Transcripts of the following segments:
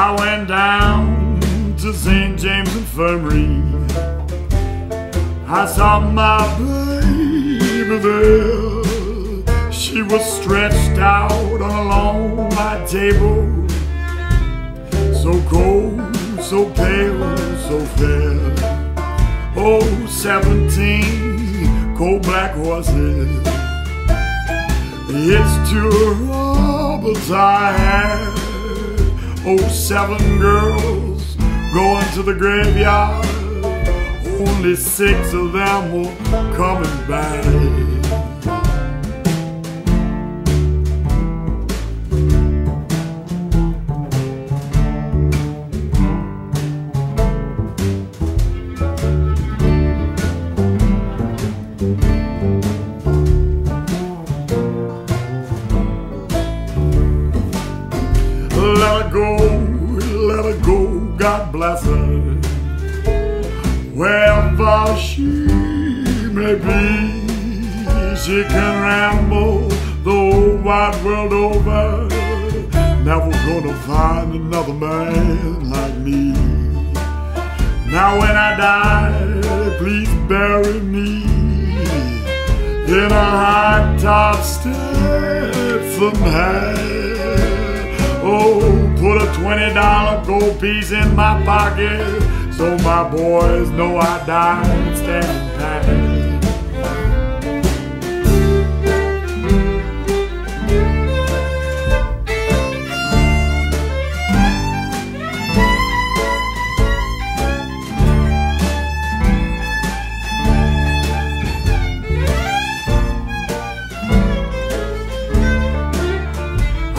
I went down to St. James Infirmary. I saw my baby there. She was stretched out on a long white table, so cold, so pale, so fair. Oh, 17 cold black horses hitched to her robber's eye. Oh, 7 girls going to the graveyard, only 6 of them were coming back. Let her go, God bless her, wherever she may be. She can ramble the whole wide world over, never gonna find another man like me. Now when I die, please bury me in a high-top Stetson hat. Oh, put a $20 gold piece in my pocket, so my boys know I died standing pat.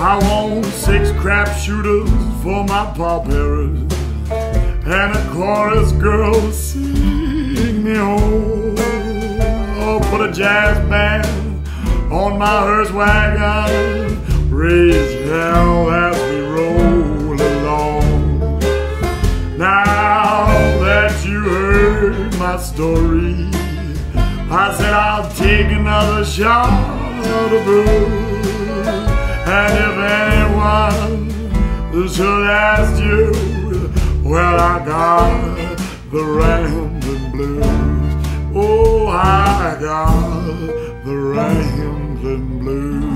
I want 6 crap shooters for my pall bearers, and a chorus girl to sing me home. Oh, put a jazz band on my hearse wagon, raise hell as we roll along. Now that you heard my story, I said I'll take another shot of booze. And if anyone should ask you, well, I got the ramblin' blues. Oh, I got the ramblin' blues.